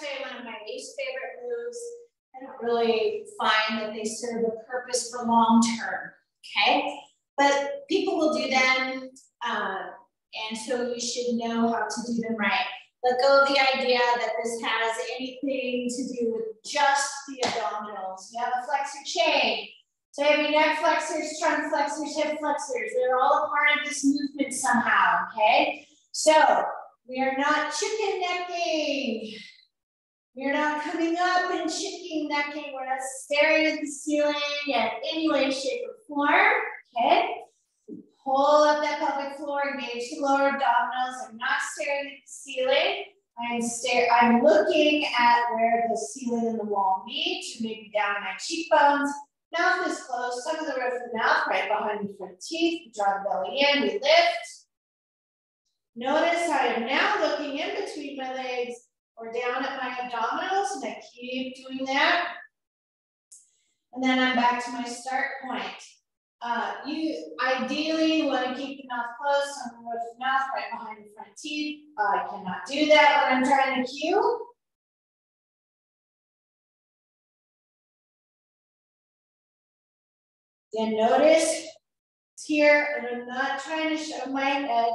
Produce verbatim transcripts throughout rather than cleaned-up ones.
actually one of my least favorite moves. I don't really find that they serve a purpose for long term, okay? But people will do them, uh, and so you should know how to do them right. Let go of the idea that this has anything to do with just the abdominals. You have a flexor chain. So you have your neck flexors, trunk flexors, hip flexors. They're all a part of this movement somehow, okay? So we are not chicken necking. You're not coming up and chicken necking. We're not staring at the ceiling in any way, shape, or form, okay? Pull up that pelvic floor, engage the lower abdominals. I'm not staring at the ceiling. I'm stare. I'm looking at where the ceiling and the wall meet, so maybe down my cheekbones. Mouth is closed, some of the roof of the mouth right behind the front teeth. We draw the belly in, we lift. Notice I am now looking in between my legs or down at my abdominals, and I keep doing that. And then I'm back to my start point. Uh, you ideally want to keep the mouth closed, so I'm going to the mouth right behind the front teeth. Uh, I cannot do that when I'm trying to cue. Then notice it's here, and I'm not trying to shove my head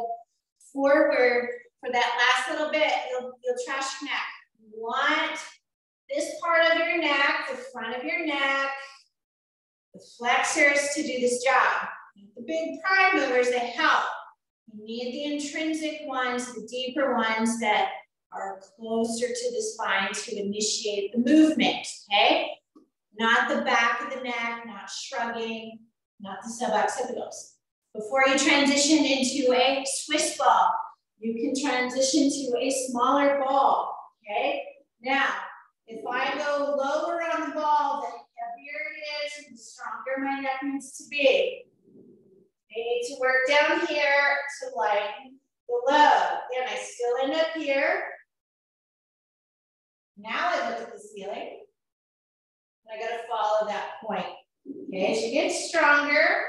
forward for that last little bit. You'll, you'll trash your neck. You want this part of your neck, the front of your neck, the flexors to do this job. The big prime movers, they help. You need the intrinsic ones, the deeper ones that are closer to the spine to initiate the movement, okay? Not the back of the neck, not shrugging, not the suboccipitals. Before you transition into a Swiss ball, you can transition to a smaller ball, okay? Now, if I go lower on the ball, the heavier it is, the stronger my neck needs to be. I need to work down here to lighten the load. Then I still end up here. Now I look at the ceiling. I got to follow that point. Okay, as you get stronger.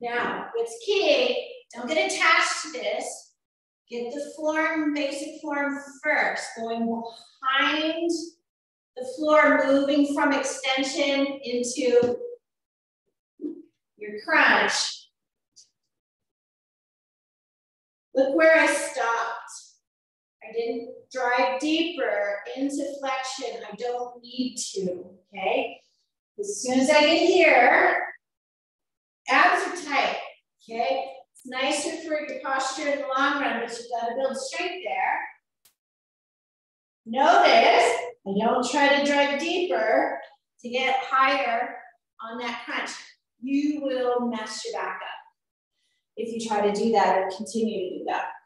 Now, what's key, don't get attached to this. Get the form, basic form first, going behind the floor, moving from extension into your crunch. Look where I stopped. I didn't drive deeper into flexion. I don't need to, okay? As soon as I get here, abs are tight, okay? It's nicer for your posture in the long run, but you've got to build strength there. Notice, I don't try to drive deeper to get higher on that crunch. You will mess your back up if you try to do that or continue to do that.